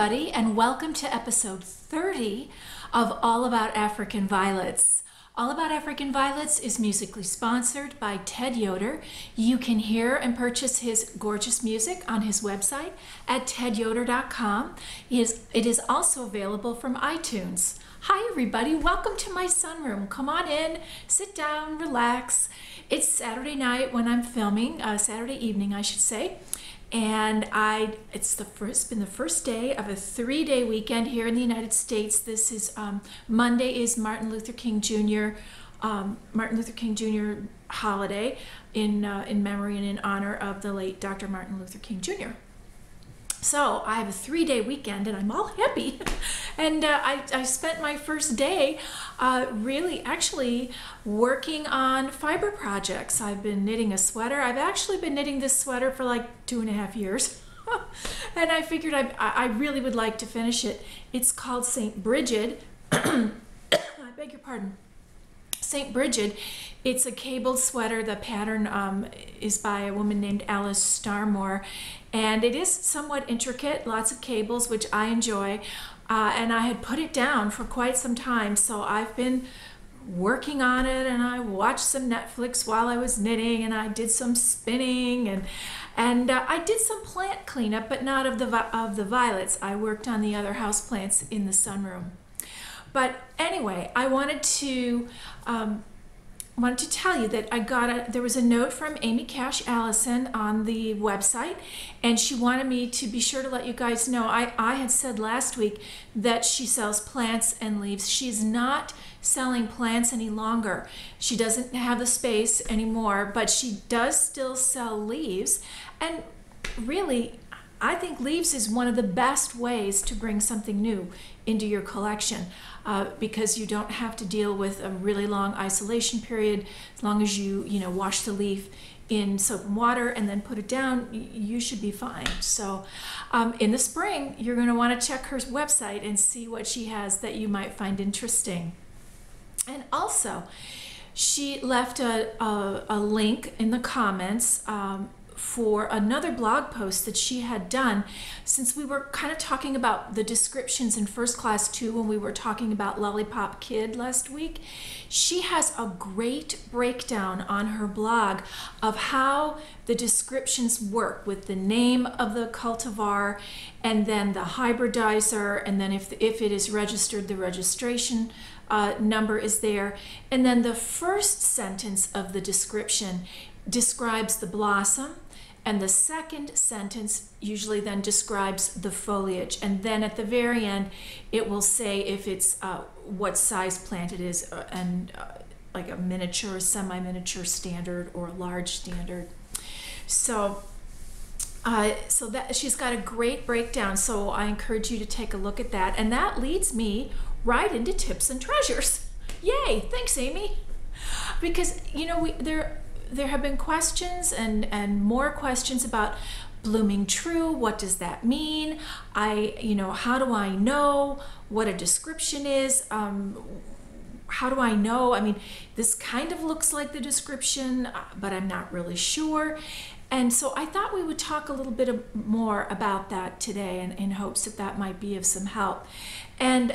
everybody, and welcome to episode 30 of All About African Violets. All About African Violets is musically sponsored by Ted Yoder. You can hear and purchase his gorgeous music on his website at tedyoder.com. It is also available from iTunes. Hi everybody, welcome to my sunroom. Come on in, sit down, relax. It's Saturday night when I'm filming, Saturday evening I should say. And it's been the first day of a three-day weekend here in the United States. This is Monday is Martin Luther King Jr. holiday in memory and in honor of the late Dr. Martin Luther King Jr. So I have a three-day weekend and I'm all happy. And I spent my first day really working on fiber projects. I've been knitting a sweater. I've actually been knitting this sweater for like 2.5 years. And I figured I really would like to finish it. It's called St. Brigid. I beg your pardon. St. Brigid. It's a cabled sweater. The pattern is by a woman named Alice Starmore, and it is somewhat intricate, lots of cables, which I enjoy, and I had put it down for quite some time, so I've been working on it, and I watched some Netflix while I was knitting, and I did some spinning, and I did some plant cleanup, but not of the violets. I worked on the other houseplants in the sunroom. But anyway, I wanted to tell you that I got there was a note from Amy Cash Allison on the website, and she wanted me to be sure to let you guys know. I had said last week that she sells plants and leaves. She's not selling plants any longer. She doesn't have the space anymore, but she does still sell leaves. And really, I think leaves is one of the best ways to bring something new into your collection, because you don't have to deal with a really long isolation period. As long as you wash the leaf in soap and water and then put it down, you should be fine. So in the spring, you're going to want to check her website and see what she has that you might find interesting. And also, she left a link in the comments for another blog post that she had done, since we were kind of talking about the descriptions in First Class 2 when we were talking about Lollipop Kid last week. She has a great breakdown on her blog of how the descriptions work with the name of the cultivar, and then the hybridizer, and then if it is registered, the registration number is there, and then the first sentence of the description describes the blossom, and the second sentence usually then describes the foliage, and then at the very end it will say if it's what size plant it is, and like a miniature, semi-miniature, standard, or large standard. So that she's got a great breakdown, so I encourage you to take a look at that. And that leads me right into tips and treasures. Yay, thanks Amy, because there have been questions and more questions about blooming true. What does that mean? How do I know what a description is? How do I know? I mean, this kind of looks like the description, but I'm not really sure. And so I thought we would talk a little bit more about that today, and in hopes that that might be of some help. And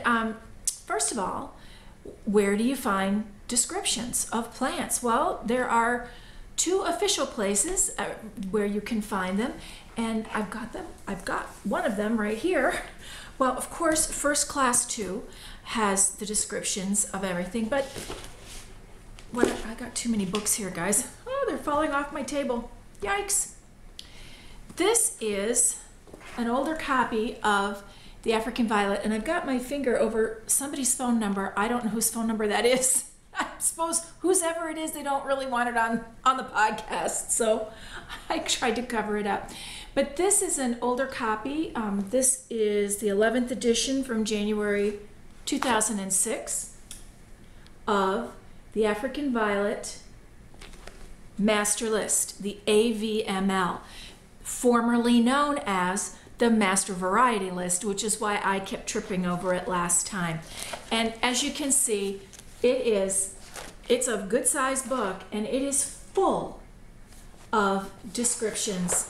first of all, where do you find descriptions of plants? Well, there are two official places where you can find them, and I've got them. I've got one of them right here. Well, of course, First Class 2 has the descriptions of everything, but I got too many books here, guys. Oh, they're falling off my table. Yikes. This is an older copy of The African Violet, and I've got my finger over somebody's phone number. I don't know whose phone number that is. I suppose whoever it is, they don't really want it on the podcast, so I tried to cover it up. But this is an older copy. This is the 11th edition from January 2006 of the African Violet Master List, the AVML, formerly known as the Master Variety List, which is why I kept tripping over it last time. And as you can see, it's a good sized book, and it is full of descriptions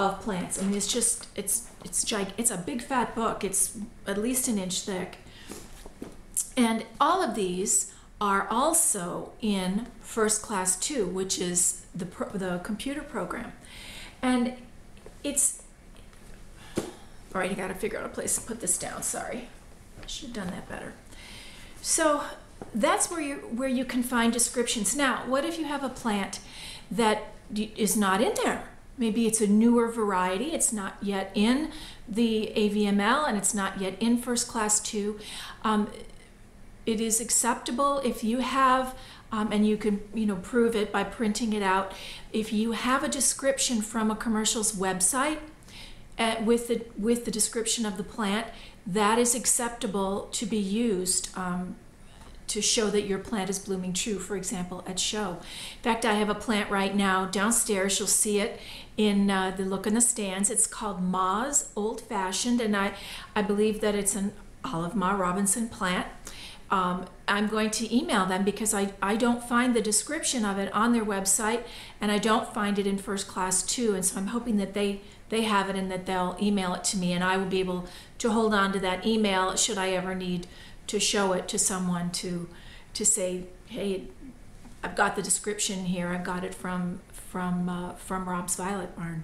of plants. I mean, it's just, it's a big fat book. It's at least an inch thick. And all of these are also in First Class 2, which is the computer program. And it's, all right, I gotta figure out a place to put this down, sorry. I should've done that better. So that's where you can find descriptions. Now, what if you have a plant that is not in there? Maybe it's a newer variety, it's not yet in the AVML and it's not yet in First Class 2. It is acceptable if you have, and you can prove it by printing it out, if you have a description from a commercial's website with the description of the plant, that is acceptable to be used to show that your plant is blooming true, for example, at show. In fact, I have a plant right now downstairs. You'll see it in the Look in the Stands. It's called Ma's Old Fashioned, and I believe that it's an Olive Ma Robinson plant. I'm going to email them because I don't find the description of it on their website, and I don't find it in First Class 2, and so I'm hoping that they have it and that they'll email it to me, and I will be able to hold on to that email should I ever need to show it to someone to say, hey, I've got the description here. I've got it from Rob's Violet Barn.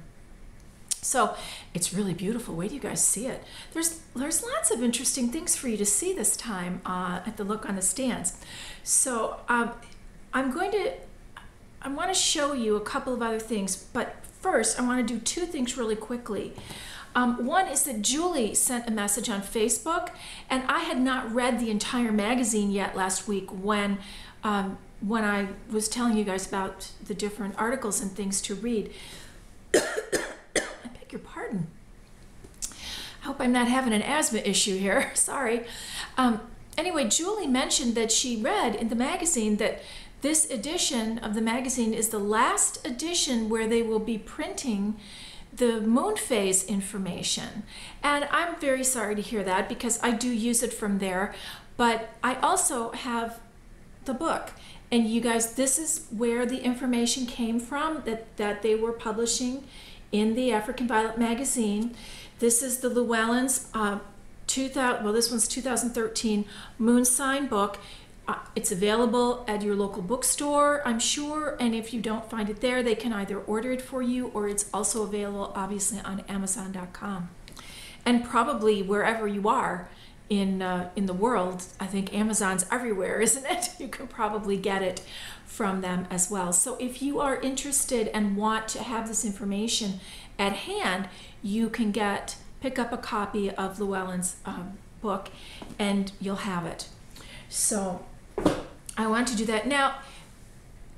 So it's really beautiful. Wait till you guys see it. There's lots of interesting things for you to see this time at the Look on the Stands. So I want to show you a couple of other things, but first I want to do two things really quickly. One is that Julie sent a message on Facebook, and I had not read the entire magazine yet last week when I was telling you guys about the different articles and things to read. Your pardon. I hope I'm not having an asthma issue here. Sorry. Anyway, Julie mentioned that she read in the magazine that this edition of the magazine is the last edition where they will be printing the moon phase information. And I'm very sorry to hear that because I do use it from there, but I also have the book. And you guys, this is where the information came from that they were publishing in the African Violet magazine. This is the Llewellyn's, this one's 2013 Moon Sign book. It's available at your local bookstore, I'm sure, and if you don't find it there, they can either order it for you, or it's also available, obviously, on Amazon.com. And probably wherever you are in the world, I think Amazon's everywhere, isn't it? You can probably get it from them as well. So if you are interested and want to have this information at hand, you can pick up a copy of Llewellyn's book and you'll have it. So I want to do that. Now,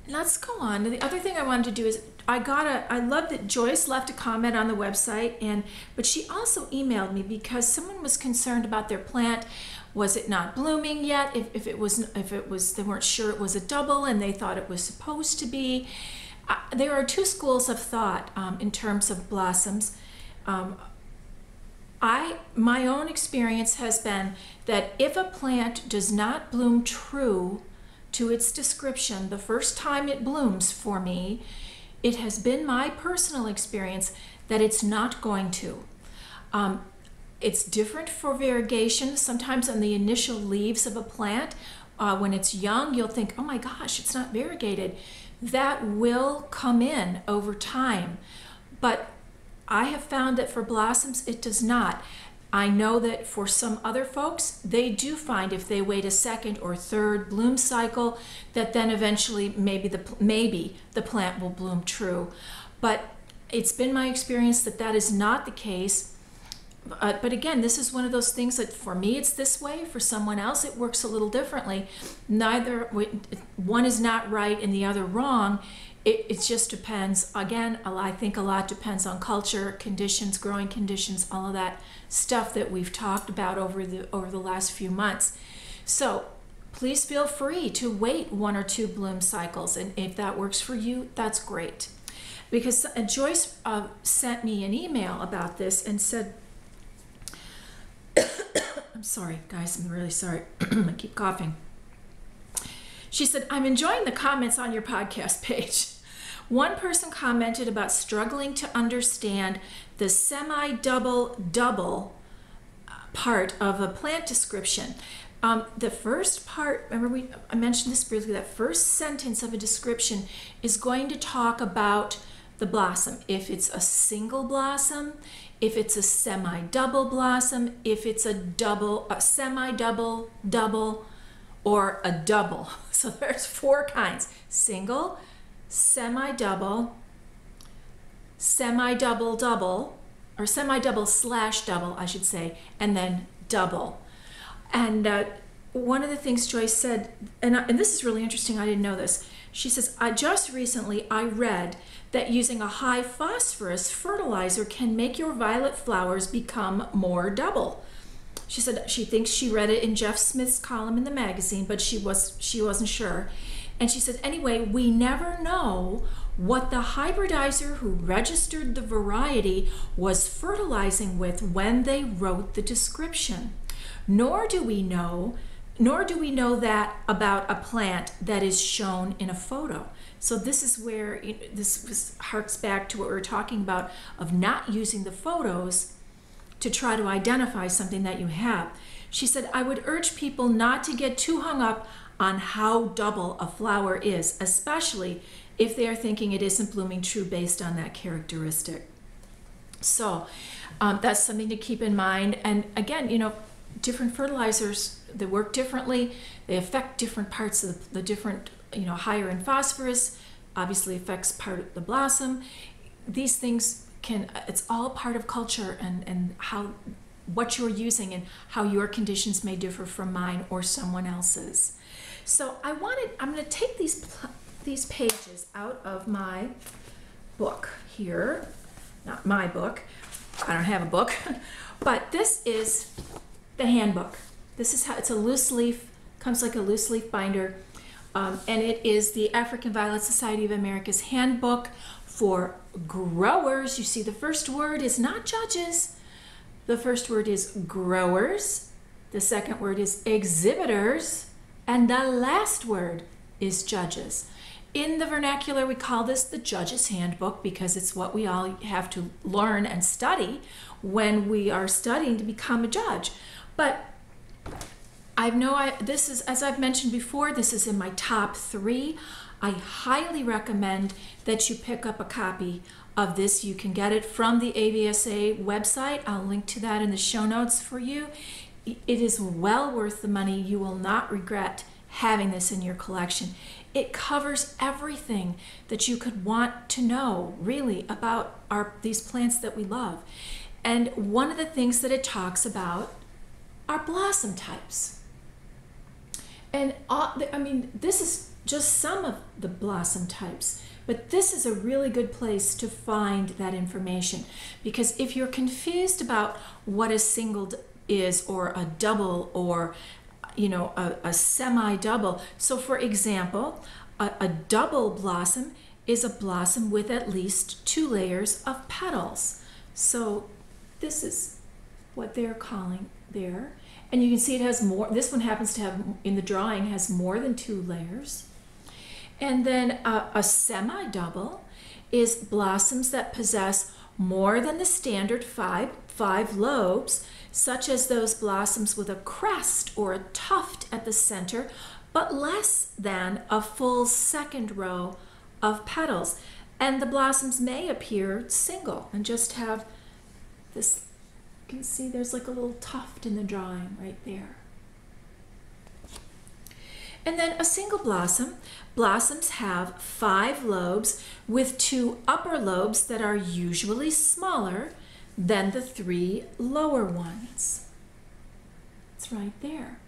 let's go on. The other thing I wanted to do is I love that Joyce left a comment on the website, but she also emailed me because someone was concerned about their plant. Was it not blooming yet? If they weren't sure it was a double and they thought it was supposed to be. There are two schools of thought in terms of blossoms. My own experience has been that if a plant does not bloom true to its description the first time it blooms for me, it has been my personal experience that it's not going to. It's different for variegation. Sometimes on the initial leaves of a plant, when it's young, you'll think, oh my gosh, it's not variegated. That will come in over time. But I have found that for blossoms, it does not. I know that for some other folks, they do find if they wait a second or third bloom cycle, that then eventually maybe the plant will bloom true. But it's been my experience that is not the case. But again, this is one of those things that for me it's this way, for someone else it works a little differently. Neither one is not right and the other wrong. It just depends. Again, I think a lot depends on culture, conditions, growing conditions, all of that stuff that we've talked about over the last few months. So please feel free to wait one or two bloom cycles, and if that works for you, that's great. Because Joyce sent me an email about this and said, I'm sorry, guys, I'm really sorry. I keep coughing. She said, I'm enjoying the comments on your podcast page. One person commented about struggling to understand the semi-double, double part of a plant description. The first part, remember I mentioned this briefly, that first sentence of a description is going to talk about the blossom. If it's a single blossom, if it's a semi-double blossom, if it's a double, a semi-double, double, or a double. So there's four kinds: single, semi-double, semi-double double, or semi-double slash double, I should say, and then double. And one of the things Joyce said, and this is really interesting, I didn't know this. She says, I just recently read that using a high phosphorus fertilizer can make your violet flowers become more double. She said she thinks she read it in Jeff Smith's column in the magazine, but she wasn't sure. And she says, anyway, we never know what the hybridizer who registered the variety was fertilizing with when they wrote the description. Nor do we know that about a plant that is shown in a photo. So this is where this harks back to what we were talking about of not using the photos to try to identify something that you have. She said, I would urge people not to get too hung up on how double a flower is, especially if they are thinking it isn't blooming true based on that characteristic. So that's something to keep in mind. And again, you know, different fertilizers, they work differently. They affect different parts of the different, you know, higher in phosphorus, obviously affects part of the blossom. These things can, it's all part of culture and how, what you're using and how your conditions may differ from mine or someone else's. So I'm gonna take these pages out of my book here. Not my book, I don't have a book, but this is the handbook. This is how it's a loose leaf, comes like a loose leaf binder, and it is the African Violet Society of America's handbook for growers. You see, the first word is not judges. The first word is growers. The second word is exhibitors. And the last word is judges. In the vernacular, we call this the Judge's Handbook because it's what we all have to learn and study when we are studying to become a judge. But this is, as I've mentioned before, this is in my top three. I highly recommend that you pick up a copy of this. You can get it from the AVSA website. I'll link to that in the show notes for you. It is well worth the money. You will not regret having this in your collection. It covers everything that you could want to know, really, about these plants that we love. And one of the things that it talks about are blossom types. And I mean, this is just some of the blossom types, but this is a really good place to find that information, because if you're confused about what a single is or a double or, you know, a semi-double. So for example, a double blossom is a blossom with at least two layers of petals. So this is what they're calling there. And you can see it has more, this one happens to have, in the drawing, has more than two layers. And then a semi-double is blossoms that possess more than the standard five lobes, such as those blossoms with a crest or a tuft at the center, but less than a full second row of petals. And the blossoms may appear single and just have this, you can see there's like a little tuft in the drawing right there. And then a single blossom. Blossoms have five lobes with two upper lobes that are usually smaller than the three lower ones. It's right there.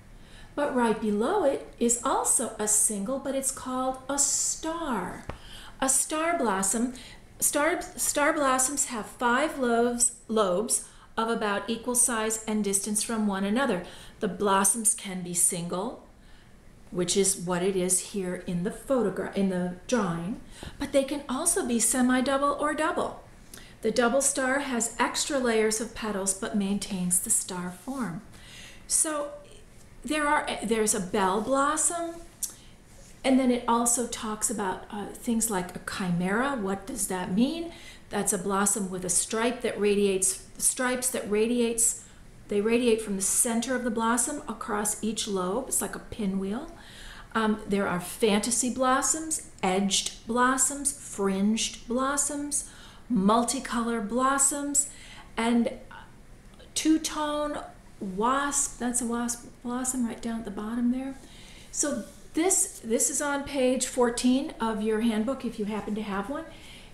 But right below it is also a single, but it's called a star. A star blossom. Star blossoms have five lobes of about equal size and distance from one another. The blossoms can be single, which is what it is here in the photograph, in the drawing, but they can also be semi-double or double. The double star has extra layers of petals but maintains the star form. So there's a bell blossom, And then it also talks about things like a chimera. What does that mean? That's a blossom with a stripe that radiates, they radiate from the center of the blossom across each lobe. It's like a pinwheel. There are fantasy blossoms, edged blossoms, fringed blossoms, multicolor blossoms, and two-tone wasp. That's a wasp blossom right down at the bottom there. So this is on page 14 of your handbook if you happen to have one,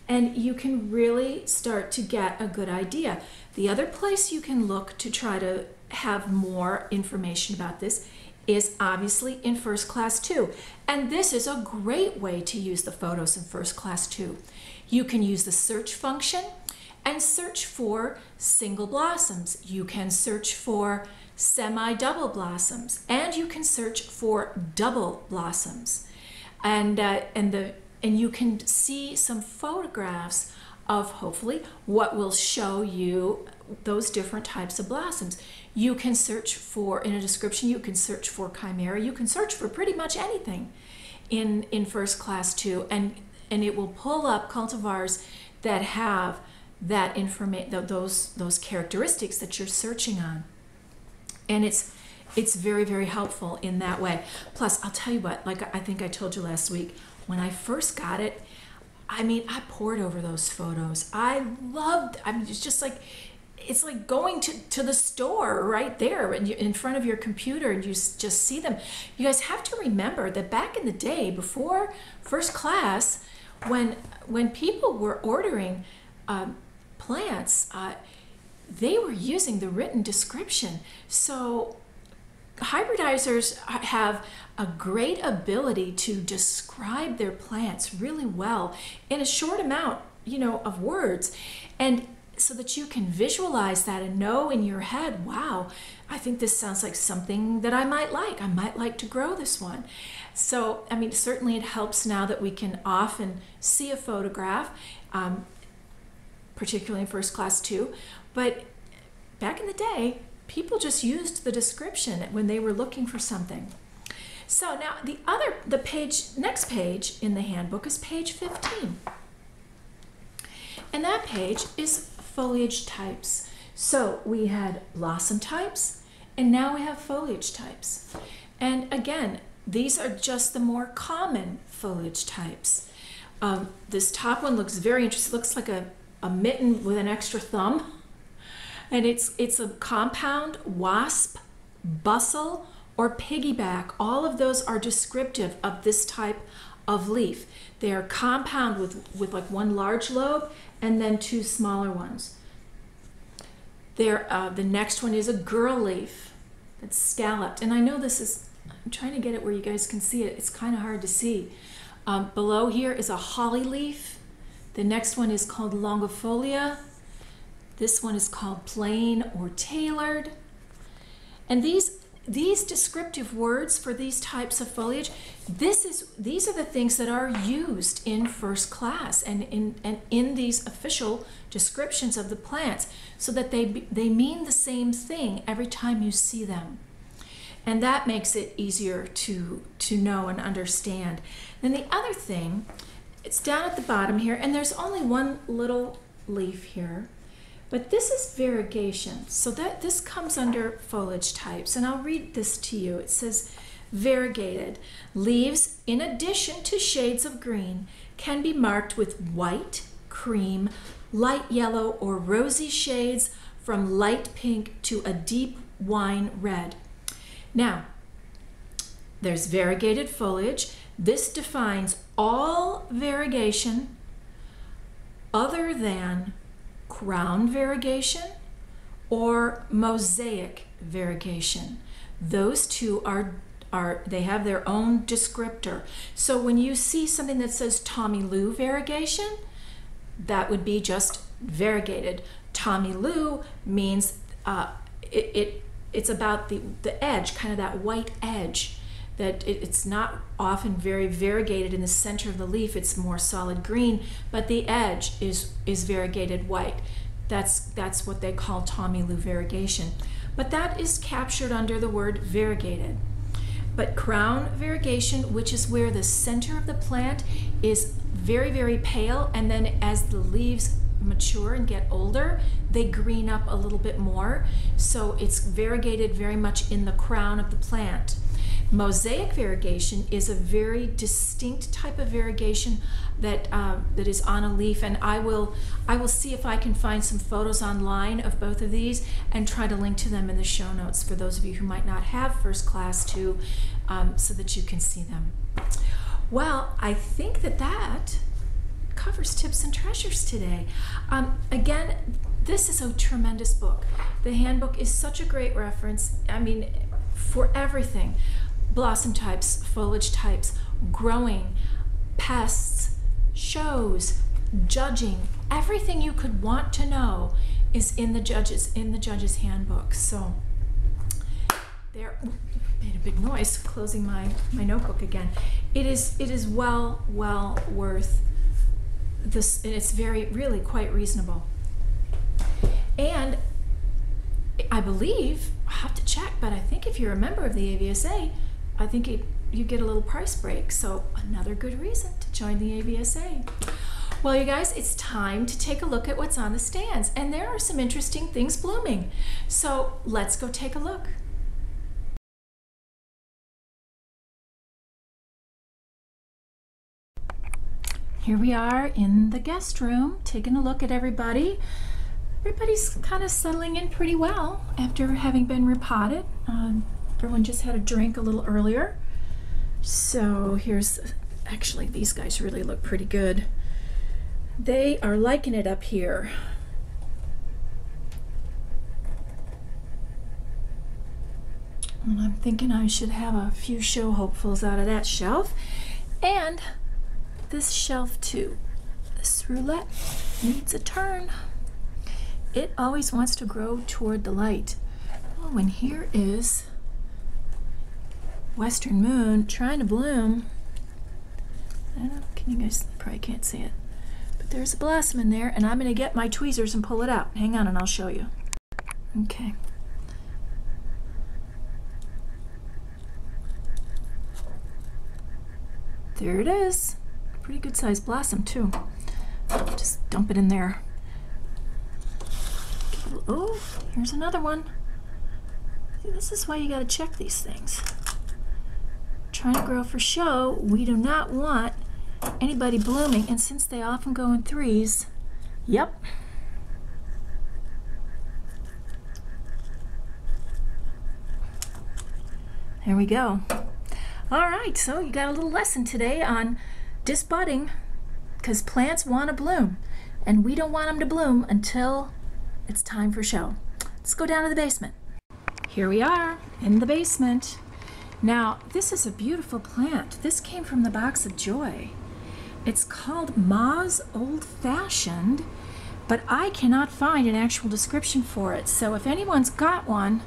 and you can really start to get a good idea. The other place you can look to try to have more information about this is obviously in First Class 2. And this is a great way to use the photos in First Class 2. You can use the search function and search for single blossoms. You can search for semi-double blossoms, and you can search for double blossoms. And you can see some photographs of hopefully what will show you those different types of blossoms. You can search for, in a description, you can search for chimera, you can search for pretty much anything in First Class 2, and it will pull up cultivars that have that information, those characteristics that you're searching on. And it's very, very helpful in that way. Plus, I'll tell you what, like I think I told you last week, when I first got it, I mean, I poured over those photos. I loved, I mean, it's just like, it's like going to the store right there and in front of your computer, and you just see them. You guys have to remember that back in the day before First Class, when people were ordering plants, they were using the written description. So hybridizers have a great ability to describe their plants really well in a short amount, you know, of words, and so that you can visualize that and know in your head, wow, I think this sounds like something that I might like. I might like to grow this one. So, I mean, certainly it helps now that we can often see a photograph, particularly in First Class 2, but back in the day, people just used the description when they were looking for something. So now next page in the handbook is page 15. And that page is foliage types. So we had blossom types, and now we have foliage types. And again, these are just the more common foliage types. This top one looks very interesting. It looks like a mitten with an extra thumb. And it's a compound, wasp, bustle, or piggyback. All of those are descriptive of this type of leaf. They are compound with like one large lobe and then two smaller ones. The next one is a girl leaf that's scalloped. And I know this is, I'm trying to get it where you guys can see it. It's kind of hard to see. Below here is a holly leaf. The next one is called longifolia. This one is called plain or tailored. And these descriptive words for these types of foliage, these are the things that are used in First Class and in these official descriptions of the plants, so that they mean the same thing every time you see them. And that makes it easier to know and understand. Then the other thing, it's down at the bottom here, and there's only one little leaf here. But this is variegation, so that this comes under foliage types, and I'll read this to you. It says, variegated leaves, in addition to shades of green, can be marked with white, cream, light yellow, or rosy shades from light pink to a deep wine red. Now, there's variegated foliage. This defines all variegation other than crown variegation or mosaic variegation. Those two are they have their own descriptor. So when you see something that says Tommy Lou variegation, that would be just variegated. Tommy Lou means it's about the edge, kind of that white edge, that it's not often very variegated in the center of the leaf. It's more solid green, but the edge is variegated white. That's what they call Tommy Lou variegation. But that is captured under the word variegated. But crown variegation, which is where the center of the plant is very, very pale, and then as the leaves mature and get older, they green up a little bit more. So it's variegated very much in the crown of the plant. Mosaic variegation is a very distinct type of variegation that that is on a leaf, and I will see if I can find some photos online of both of these and try to link to them in the show notes for those of you who might not have First Class 2, so that you can see them. Well, I think that covers tips and treasures today. Again, this is a tremendous book. The handbook is such a great reference. I mean, for everything: blossom types, foliage types, growing, pests, shows, judging. Everything you could want to know is in the judge's handbook. So there, made a big noise closing my notebook again. It is well worth this, and it's really quite reasonable. And I believe, I'll have to check, but I think if you're a member of the AVSA, I think you get a little price break. So another good reason to join the AVSA. Well, you guys, it's time to take a look at what's on the stands. And there are some interesting things blooming. So let's go take a look. Here we are in the guest room, taking a look at everybody. Everybody's kind of settling in pretty well after having been repotted. Everyone just had a drink a little earlier. So here's, actually these guys really look pretty good. They are liking it up here. And I'm thinking I should have a few show hopefuls out of that shelf. And this shelf too. This roulette needs a turn. It always wants to grow toward the light. Oh, and here is Western Moon trying to bloom. I don't know, can you guys, probably can't see it, but there's a blossom in there, and I'm gonna get my tweezers and pull it out. Hang on and I'll show you. Okay. There it is. Pretty good sized blossom too. Just dump it in there. Oh, here's another one. See, this is why you got to check these things. Trying to grow for show, we do not want anybody blooming, and since they often go in threes, yep. There we go. All right, so you got a little lesson today on disbudding, because plants want to bloom, and we don't want them to bloom until it's time for show. Let's go down to the basement. Here we are in the basement. Now, this is a beautiful plant. This came from the Box of Joy. It's called Ma's Old Fashioned, but I cannot find an actual description for it. So if anyone's got one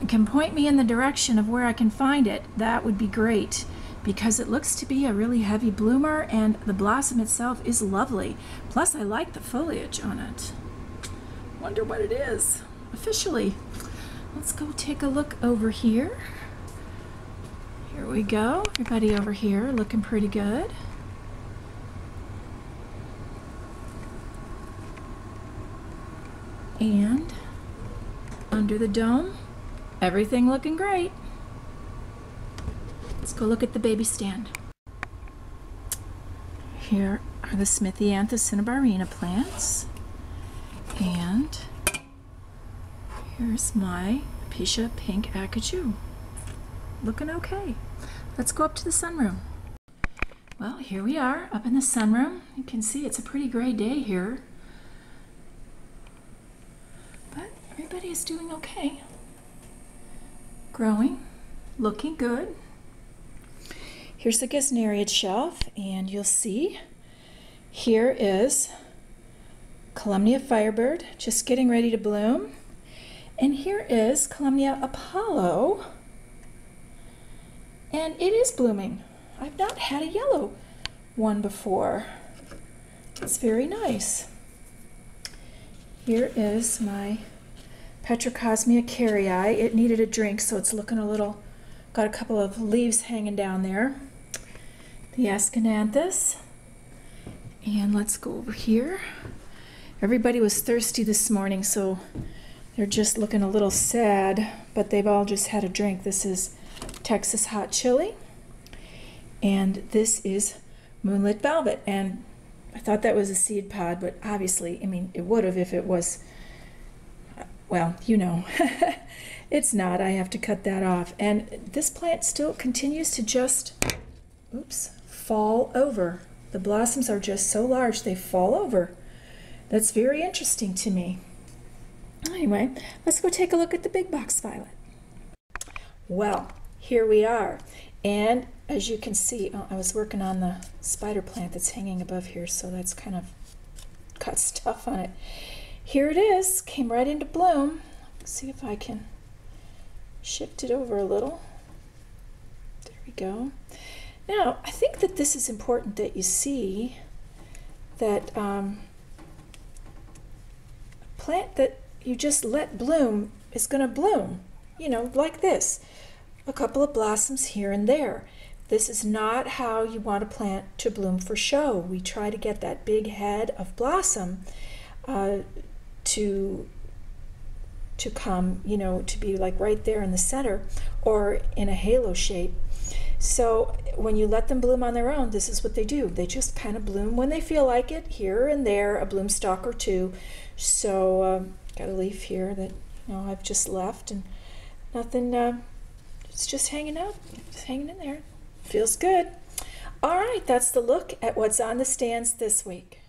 and can point me in the direction of where I can find it, that would be great, because it looks to be a really heavy bloomer and the blossom itself is lovely. Plus, I like the foliage on it. Wonder what it is officially. Let's go take a look over here. Here we go. Everybody over here looking pretty good. And under the dome, everything looking great. Let's go look at the baby stand. Here are the Smithiantha cinnabarina plants. And here's my Acacia Pink Akaju. Looking okay. Let's go up to the sunroom. Well, here we are up in the sunroom. You can see it's a pretty gray day here. But everybody is doing okay. Growing, looking good. Here's the Gesneriad shelf, and you'll see here is Columnea Firebird, just getting ready to bloom. And here is Columnea Apollo, and it is blooming. I've not had a yellow one before. It's very nice. Here is my Petrocosmia carii. It needed a drink, so it's looking a little Got a couple of leaves hanging down there. The Ascanathus. And let's go over here. Everybody was thirsty this morning, so they're just looking a little sad, but they've all just had a drink. This is Texas Hot Chili, and this is Moonlit Velvet. And I thought that was a seed pod, but obviously, I mean, it would have if it was, well, you know. It's not. I have to cut that off. And this plant still continues to just, oops, fall over. The blossoms are just so large, they fall over. That's very interesting to me. Anyway, let's go take a look at the big box violet. Well, here we are. And as you can see, oh, I was working on the spider plant that's hanging above here, so that's kind of got stuff on it. Here it is, came right into bloom. Let's see if I can shift it over a little. There we go. Now, I think that this is important that you see that a plant that you just let bloom is going to bloom, you know, like this. A couple of blossoms here and there. This is not how you want a plant to bloom for show. We try to get that big head of blossom to come, you know, to be like right there in the center or in a halo shape. So when you let them bloom on their own, this is what they do. They just kind of bloom when they feel like it, here and there, a bloom stalk or two. So got a leaf here that, you know, I've just left, and nothing, it's just hanging out, just hanging in there. Feels good. All right, that's the look at what's on the stands this week.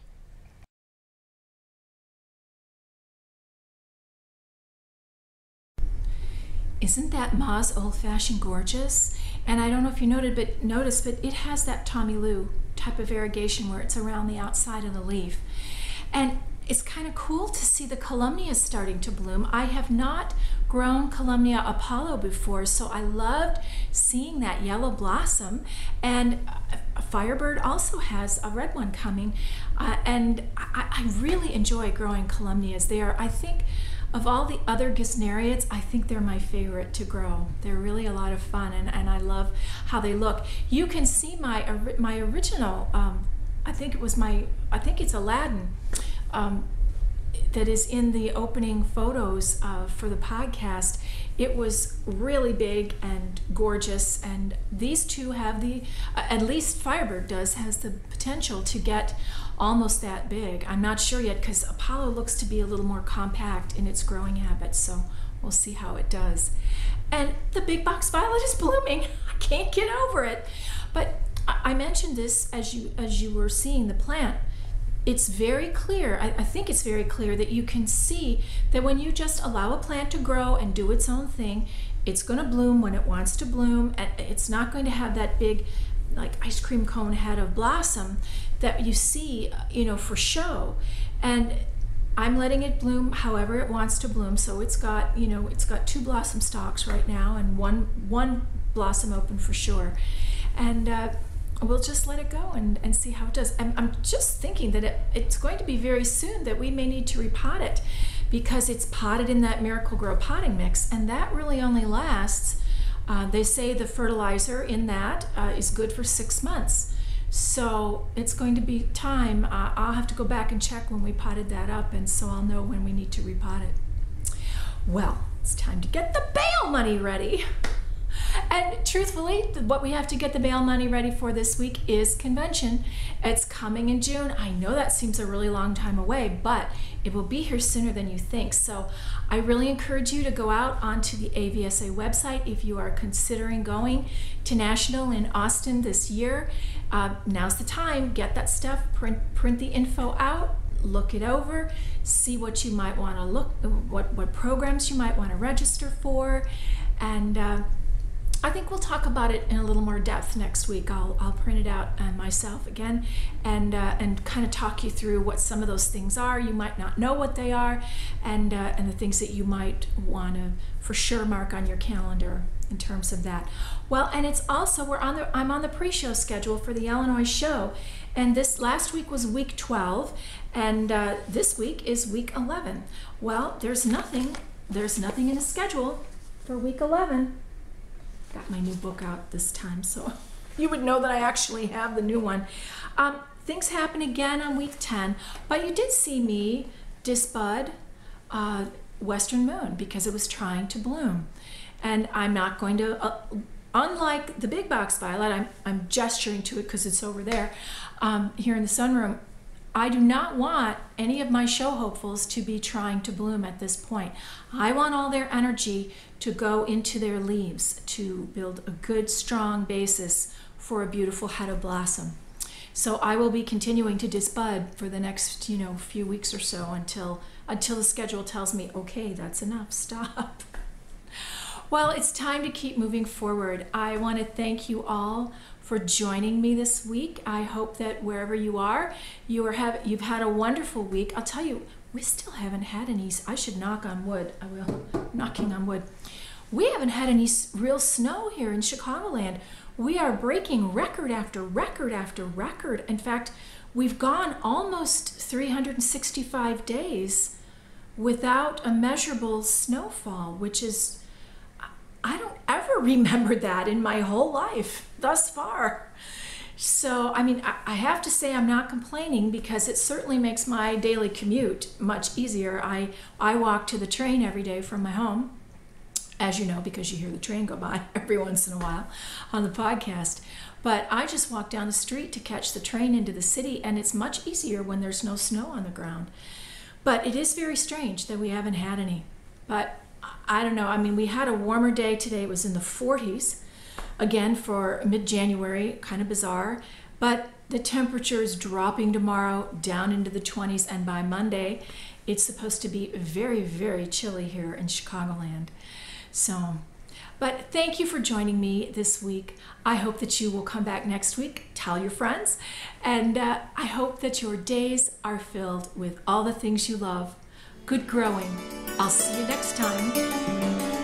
Isn't that Ma's Old Fashioned gorgeous? And I don't know if you noticed, but it has that Tommy Lou type of variegation where it's around the outside of the leaf. And it's kind of cool to see the columneas starting to bloom. I have not grown Columnea Apollo before, so I loved seeing that yellow blossom. And Firebird also has a red one coming. And I really enjoy growing columneas. They are, I think, of all the other Gesneriads, I think they're my favorite to grow. They're really a lot of fun, and I love how they look. You can see my original, I think it's Aladdin, that is in the opening photos for the podcast. It was really big and gorgeous, and these two have the, at least Firebird has the potential to get almost that big. I'm not sure yet because Apollo looks to be a little more compact in its growing habits, so we'll see how it does. And the big box violet is blooming. I can't get over it. But I mentioned this as you were seeing the plant. It's very clear, I think it's very clear that you can see that when you just allow a plant to grow and do its own thing, it's going to bloom when it wants to bloom, and it's not going to have that big, like, ice cream cone head of blossom that you see, you know, for show. And I'm letting it bloom however it wants to bloom. So it's got, you know, it's got two blossom stalks right now and one blossom open for sure. And we'll just let it go and see how it does. I'm just thinking that it's going to be very soon that we may need to repot it, because it's potted in that Miracle-Gro potting mix, and that really only lasts, they say the fertilizer in that is good for 6 months. So it's going to be time. I'll have to go back and check when we potted that up, and so I'll know when we need to repot it. Well, it's time to get the bail money ready. And truthfully, what we have to get the bail money ready for this week is convention. It's coming in June. I know that seems a really long time away, but it will be here sooner than you think. So I really encourage you to go out onto the AVSA website if you are considering going to National in Austin this year. Now's the time. Get that stuff, print the info out, look it over, see what you might want to what programs you might want to register for, and I think we'll talk about it in a little more depth next week. I'll print it out myself again and kind of talk you through what some of those things are. You might not know what they are, and the things that you might want to for sure mark on your calendar in terms of that. Well, and it's also, I'm on the pre-show schedule for the Illinois show, and this last week was week 12, and this week is week 11. Well, there's nothing in the schedule for week 11. got my new book out this time, so you would know that I actually have the new one. Things happen again on week 10, but you did see me disbud Western Moon because it was trying to bloom. And I'm not going to, unlike the big box violet, I'm gesturing to it because it's over there here in the sunroom. I do not want any of my show hopefuls to be trying to bloom at this point. I want all their energy to go into their leaves to build a good, strong basis for a beautiful head of blossom. So I will be continuing to disbud for the next, you know, few weeks or so until the schedule tells me, okay, that's enough, stop. Well, it's time to keep moving forward. I want to thank you all for joining me this week. I hope that wherever you are, you've had a wonderful week. I'll tell you, we still haven't had any, I should knock on wood, I will, knocking on wood. We haven't had any real snow here in Chicagoland. We are breaking record after record after record. In fact, we've gone almost 365 days without a measurable snowfall, which is, I don't ever remember that in my whole life thus far. So, I mean, I have to say I'm not complaining because it certainly makes my daily commute much easier. I walk to the train every day from my home, as you know, because you hear the train go by every once in a while on the podcast. But I just walk down the street to catch the train into the city, and it's much easier when there's no snow on the ground. But it is very strange that we haven't had any. But I don't know, I mean, we had a warmer day today. It was in the 40s, again, for mid-January, kind of bizarre, but the temperature is dropping tomorrow down into the 20s, and by Monday, it's supposed to be very, very chilly here in Chicagoland. So, but thank you for joining me this week. I hope that you will come back next week, tell your friends, and I hope that your days are filled with all the things you love. Good growing. I'll see you next time.